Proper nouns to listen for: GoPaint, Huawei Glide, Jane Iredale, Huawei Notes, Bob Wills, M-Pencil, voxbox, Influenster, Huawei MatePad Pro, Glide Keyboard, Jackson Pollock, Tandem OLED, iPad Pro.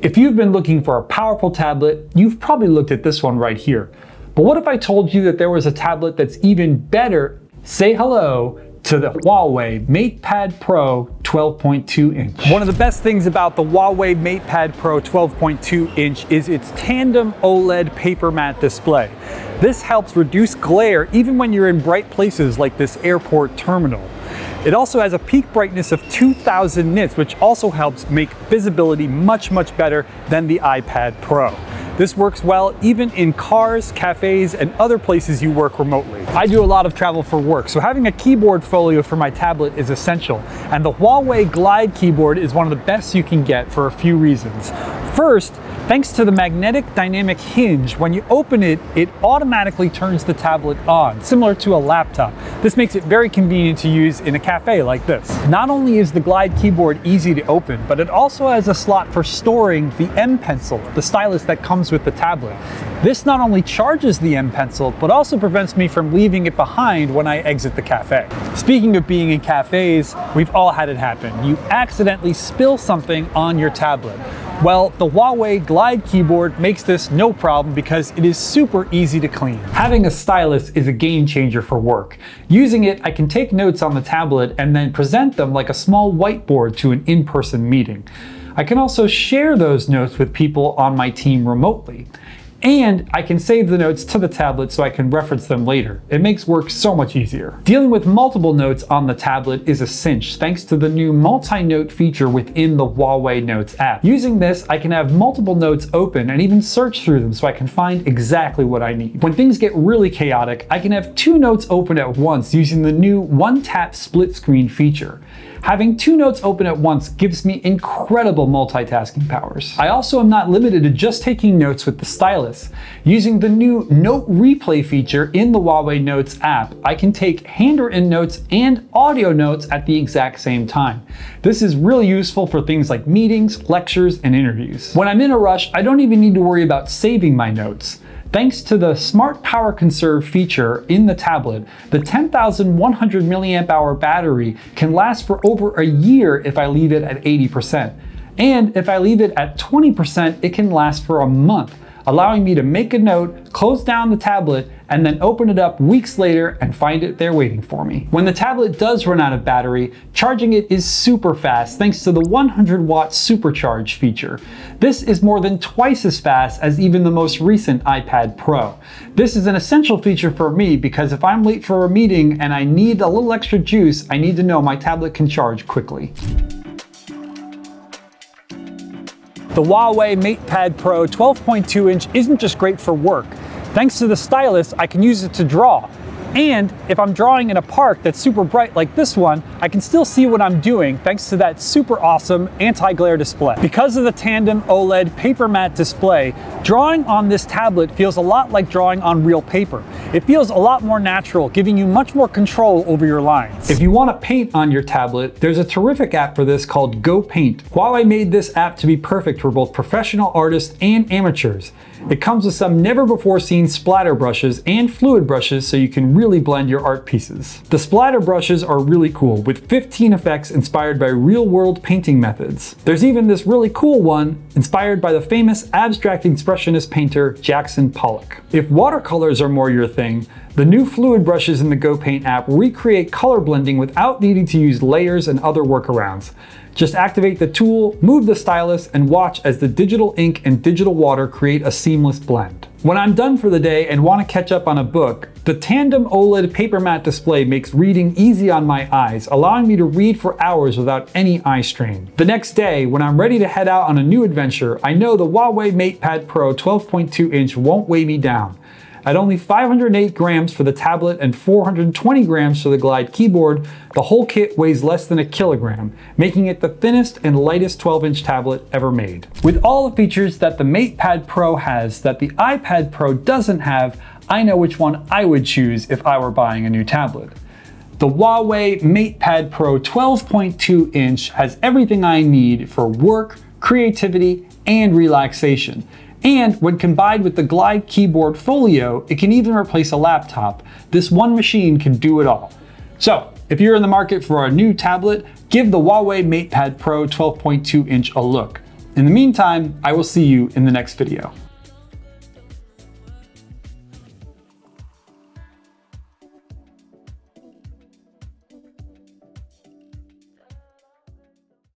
If you've been looking for a powerful tablet, you've probably looked at this one right here. But what if I told you that there was a tablet that's even better? Say hello to the Huawei MatePad Pro 12.2 inch. One of the best things about the Huawei MatePad Pro 12.2 inch is its Tandem OLED paper matte display. This helps reduce glare even when you're in bright places like this airport terminal. It also has a peak brightness of 2000 nits, which also helps make visibility much, much better than the iPad Pro. This works well even in cars, cafes, and other places you work remotely. I do a lot of travel for work, so having a keyboard folio for my tablet is essential. And the Huawei Glide keyboard is one of the best you can get for a few reasons. First, thanks to the magnetic dynamic hinge, when you open it, it automatically turns the tablet on, similar to a laptop. This makes it very convenient to use in a cafe like this. Not only is the Glide keyboard easy to open, but it also has a slot for storing the M-Pencil, the stylus that comes with the tablet. This not only charges the M-Pencil, but also prevents me from leaving it behind when I exit the cafe. Speaking of being in cafes, we've all had it happen. You accidentally spill something on your tablet. Well, the Huawei Glide keyboard makes this no problem because it is super easy to clean. Having a stylus is a game changer for work. Using it, I can take notes on the tablet and then present them like a small whiteboard to an in-person meeting. I can also share those notes with people on my team remotely. And I can save the notes to the tablet so I can reference them later. It makes work so much easier. Dealing with multiple notes on the tablet is a cinch thanks to the new multi-note feature within the Huawei Notes app. Using this, I can have multiple notes open and even search through them so I can find exactly what I need. When things get really chaotic, I can have two notes open at once using the new one-tap split screen feature. Having two notes open at once gives me incredible multitasking powers. I also am not limited to just taking notes with the stylus. Using the new Note Replay feature in the Huawei Notes app, I can take handwritten notes and audio notes at the exact same time. This is really useful for things like meetings, lectures, and interviews. When I'm in a rush, I don't even need to worry about saving my notes. Thanks to the Smart Power Conserve feature in the tablet, the 10,100 mAh battery can last for over a year if I leave it at 80%. And if I leave it at 20%, it can last for a month, allowing me to make a note, close down the tablet, and then open it up weeks later and find it there waiting for me. When the tablet does run out of battery, charging it is super fast thanks to the 100-watt supercharge feature. This is more than twice as fast as even the most recent iPad Pro. This is an essential feature for me because if I'm late for a meeting and I need a little extra juice, I need to know my tablet can charge quickly. The Huawei MatePad Pro 12.2 inch isn't just great for work. Thanks to the stylus, I can use it to draw. And if I'm drawing in a park that's super bright like this one, I can still see what I'm doing thanks to that super awesome anti-glare display. Because of the Tandem OLED paper matte display, drawing on this tablet feels a lot like drawing on real paper. It feels a lot more natural, giving you much more control over your lines. If you want to paint on your tablet, there's a terrific app for this called GoPaint. Huawei made this app to be perfect for both professional artists and amateurs. It comes with some never-before-seen splatter brushes and fluid brushes so you can really blend your art pieces. The splatter brushes are really cool, with 15 effects inspired by real-world painting methods. There's even this really cool one inspired by the famous abstract expressionist painter Jackson Pollock. If watercolors are more your thing, the new fluid brushes in the GoPaint app recreate color blending without needing to use layers and other workarounds. Just activate the tool, move the stylus, and watch as the digital ink and digital water create a seamless blend. When I'm done for the day and want to catch up on a book, the Tandem OLED paper matte display makes reading easy on my eyes, allowing me to read for hours without any eye strain. The next day, when I'm ready to head out on a new adventure, I know the Huawei MatePad Pro 12.2 inch won't weigh me down. At only 508 grams for the tablet and 420 grams for the Glide keyboard, the whole kit weighs less than a kilogram, making it the thinnest and lightest 12-inch tablet ever made. With all the features that the MatePad Pro has that the iPad Pro doesn't have, I know which one I would choose if I were buying a new tablet. The Huawei MatePad Pro 12.2 inch has everything I need for work, creativity, and relaxation. And when combined with the Glide keyboard folio, it can even replace a laptop. This one machine can do it all. So if you're in the market for a new tablet, give the Huawei MatePad Pro 12.2 inch a look. In the meantime, I will see you in the next video.